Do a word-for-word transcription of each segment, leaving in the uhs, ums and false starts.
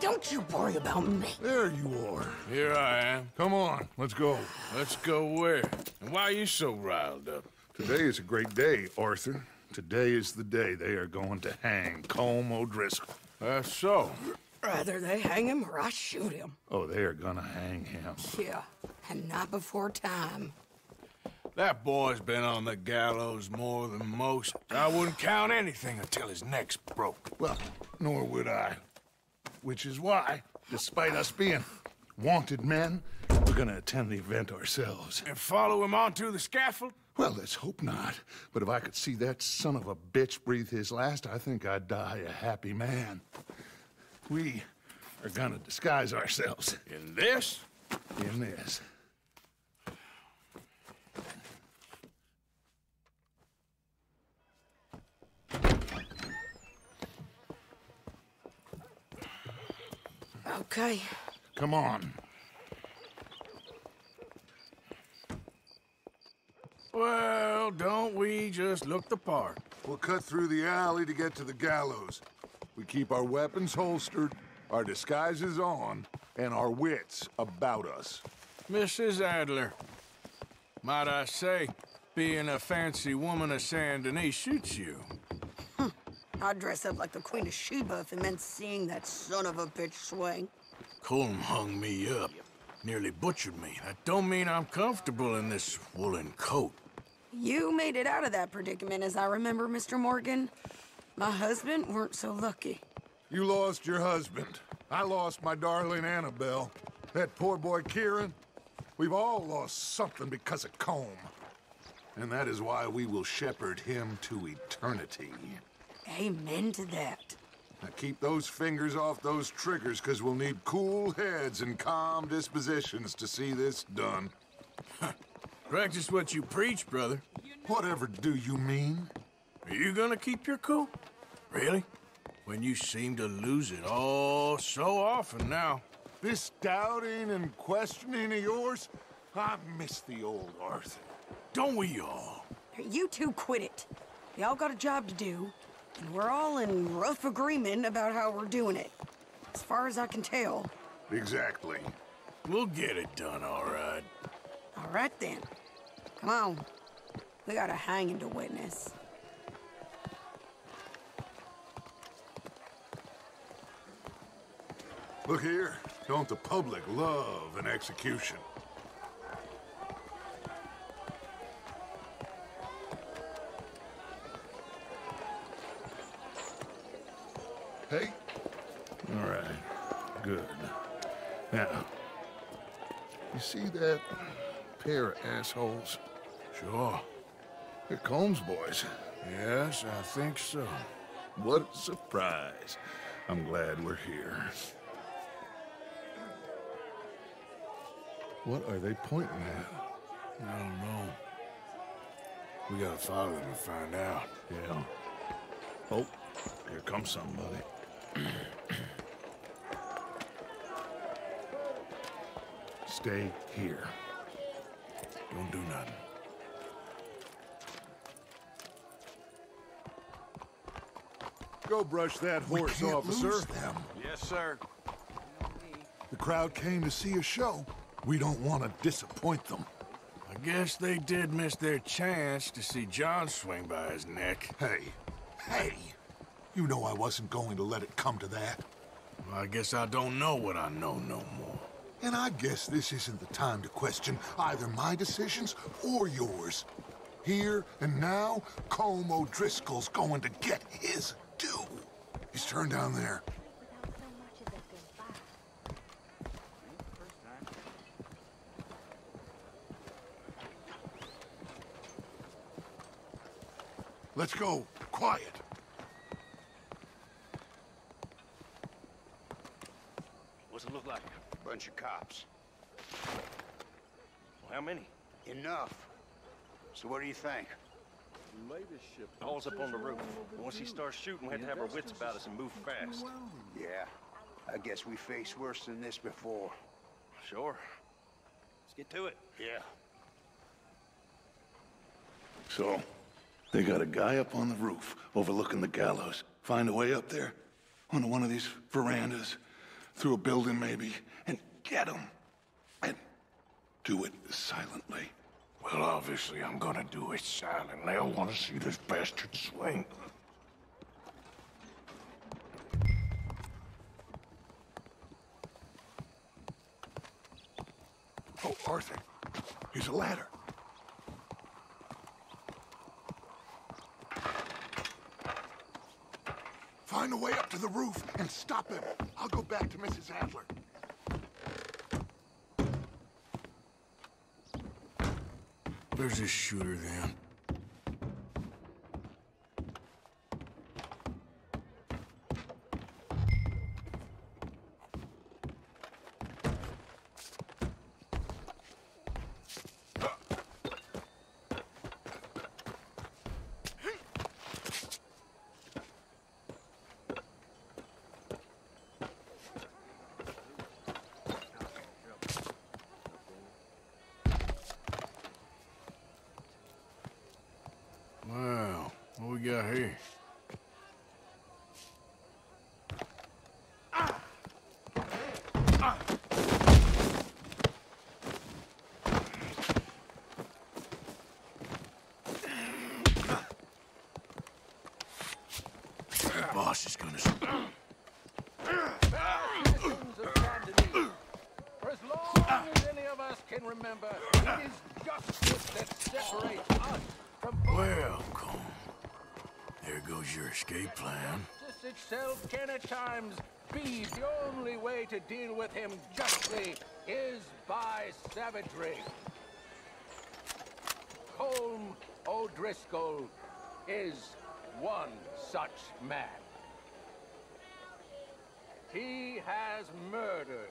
Don't you worry about me. There you are. Here I am. Come on, let's go. Let's go where? And why are you so riled up? Today is a great day, Arthur. Today is the day they are going to hang Colm O'Driscoll. That's so. Either they hang him or I shoot him. Oh, they are gonna hang him. Yeah, and not before time. That boy's been on the gallows more than most. I wouldn't count anything until his neck's broke. Well, nor would I. Which is why, despite us being wanted men, we're gonna attend the event ourselves. And follow him onto the scaffold? Well, let's hope not. But if I could see that son of a bitch breathe his last, I think I'd die a happy man. We are gonna disguise ourselves. In this? In this. Okay. Come on. Well, don't we just look the part? We'll cut through the alley to get to the gallows. We keep our weapons holstered, our disguises on, and our wits about us. Missus Adler, might I say, being a fancy woman of Saint-Denis suits you. I'd dress up like the Queen of Sheba if it meant seeing that son of a bitch swing. Colm hung me up, nearly butchered me. That don't mean I'm comfortable in this woolen coat. You made it out of that predicament, as I remember, Mister Morgan. My husband weren't so lucky. You lost your husband. I lost my darling Annabelle. That poor boy Kieran. We've all lost something because of Colm. And that is why we will shepherd him to eternity. Amen to that. Now keep those fingers off those triggers, because we'll need cool heads and calm dispositions to see this done. Practice what you preach, brother. Whatever do you mean? Are you gonna keep your cool? Really? When you seem to lose it all so often now. This doubting and questioning of yours? I miss the old Arthur. Don't we all? You two quit it. Y'all got a job to do. And we're all in rough agreement about how we're doing it, as far as I can tell. Exactly. We'll get it done, all right. All right, then. Come on. We got a hanging to witness. Look here. Don't the public love an execution? Hey? All right. Good. Now, you see that pair of assholes? Sure. They're Colm's boys. Yes, I think so. What a surprise. I'm glad we're here. What are they pointing at? I don't know. We gotta follow them and find out. Yeah. Oh, here comes somebody. Stay here. Don't do nothing. Go brush that horse, officer. Yes, sir. The crowd came to see a show. We don't want to disappoint them. I guess they did miss their chance to see John swing by his neck. Hey, hey! You know I wasn't going to let it come to that. Well, I guess I don't know what I know no more. And I guess this isn't the time to question either my decisions or yours. Here and now, Colm O'Driscoll's going to get his due. He's turned down there. Let's go. Quiet. What's it look like? Bunch of cops. Well, how many? Enough. So what do you think? Paul's up on the roof. Once he starts shooting, we have to have our wits about us and move fast. Yeah. I guess we faced worse than this before. Sure. Let's get to it. Yeah. So, they got a guy up on the roof overlooking the gallows. Find a way up there onto one of these verandas. through a building maybe, and get him. And do it silently. Well, obviously I'm gonna do it silently. I wanna see this bastard swing. Oh, Arthur. Here's a ladder. Find a way up to the roof and stop him. I'll go back to Missus Adler. There's a shooter there. Hey. Ah. Ah. The boss is gonna for as long as any of us can remember, it is justice that separates us from well, Colm. There goes your escape plan. Justice itself can at times be the only way to deal with him justly is by savagery. Colm O'Driscoll is one such man. He has murdered,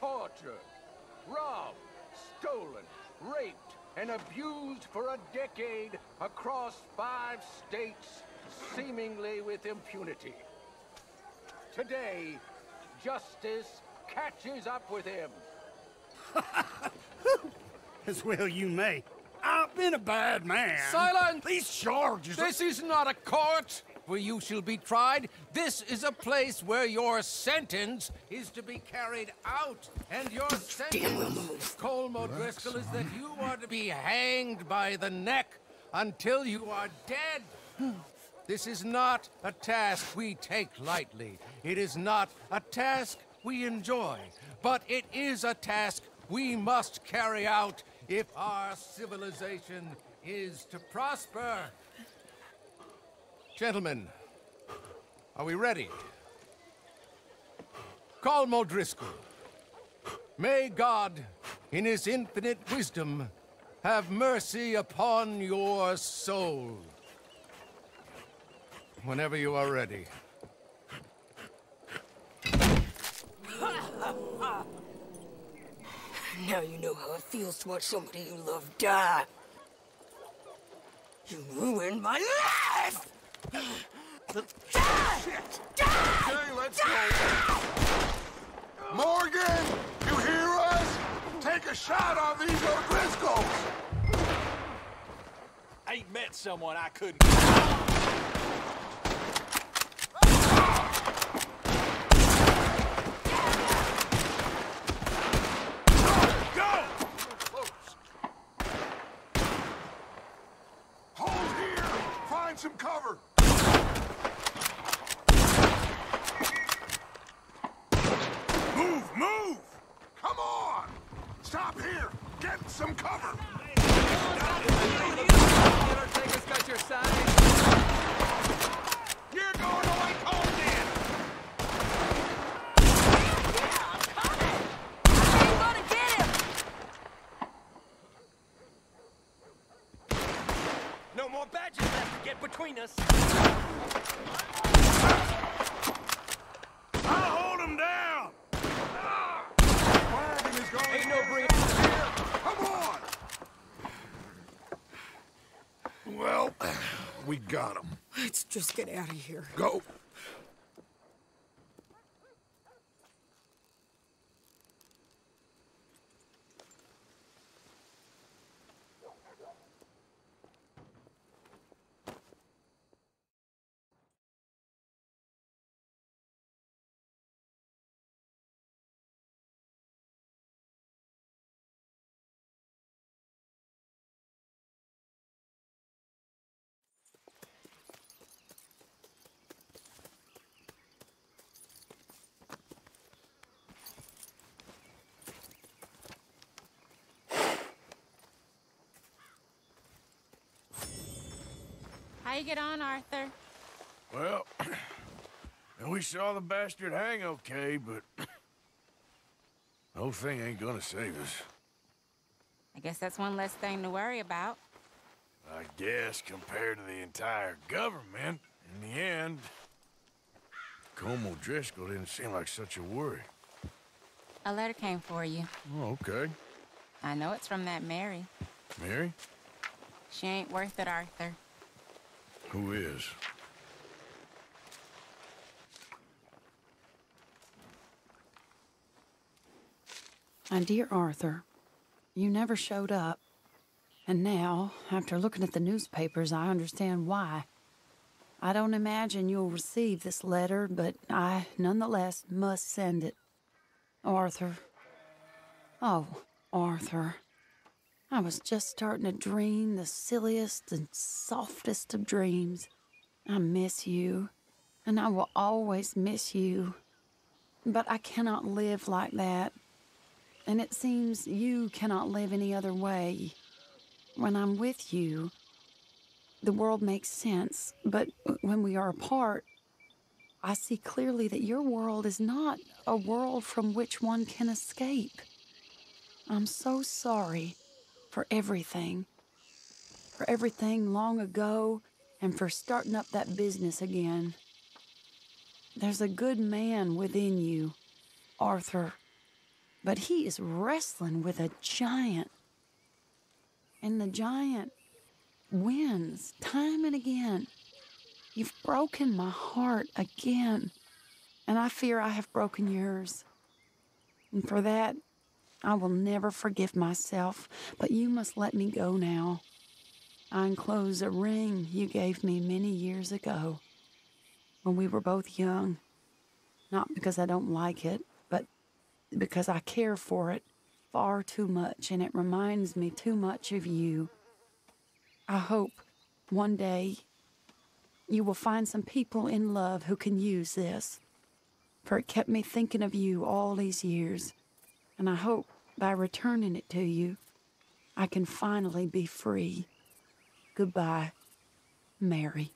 tortured, robbed, stolen, raped, and abused for a decade across five states, seemingly with impunity. Today, justice catches up with him. As well you may. I've been a bad man. Silence! These charges are... This is not a court where you shall be tried. This is a place where your sentence is to be carried out. And your sentence, Colm O'Driscoll, is that you are to be hanged by the neck until you are dead. This is not a task we take lightly. It is not a task we enjoy. But it is a task we must carry out if our civilization is to prosper. Gentlemen, are we ready? Colm O'Driscoll, may God, in his infinite wisdom, have mercy upon your soul. Whenever you are ready. Now you know how it feels to watch somebody you love die. You ruined my life! Die! Shit. Die! Okay, let's die! Go. Morgan! You hear us? Take a shot on these O'Driscolls! I ain't met someone I couldn't... Some cover. Move, move! Come on! Stop here. Get some cover. Take us at your side. You're going away cold, man. Yeah, I'm coming. I'm gonna get him. No more badges. Get between us. I'll hold him down. Ah. Morgan is going. Ain't no breeze here. Come on. Well, we got him. Let's just get out of here. Go. you get on, Arthur? Well, we saw the bastard hang okay, but the whole thing ain't gonna save us. I guess that's one less thing to worry about. I guess, compared to the entire government, in the end, Colm O'Driscoll didn't seem like such a worry. A letter came for you. Oh, okay. I know it's from that Mary. Mary? She ain't worth it, Arthur. Who is? My dear Arthur, you never showed up. And now, after looking at the newspapers, I understand why. I don't imagine you'll receive this letter, but I nonetheless must send it. Arthur. Oh, Arthur. I was just starting to dream the silliest and softest of dreams. I miss you, and I will always miss you. But I cannot live like that, and it seems you cannot live any other way. When I'm with you, the world makes sense, but when we are apart, I see clearly that your world is not a world from which one can escape. I'm so sorry for everything, for everything long ago, and for starting up that business again. There's a good man within you, Arthur, but he is wrestling with a giant, and the giant wins time and again. You've broken my heart again, and I fear I have broken yours. And for that, I will never forgive myself, but you must let me go now. I enclose a ring you gave me many years ago when we were both young. Not because I don't like it, but because I care for it far too much, and it reminds me too much of you. I hope one day you will find some people in love who can use this, for it kept me thinking of you all these years, and I hope by returning it to you, I can finally be free. Goodbye, Mary.